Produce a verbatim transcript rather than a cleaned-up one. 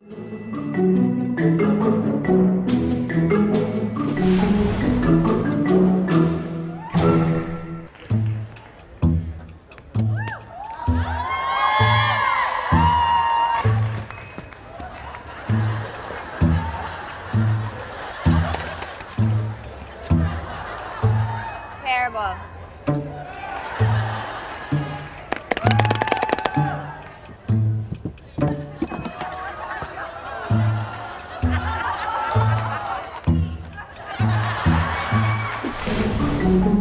Terrible. Thank you.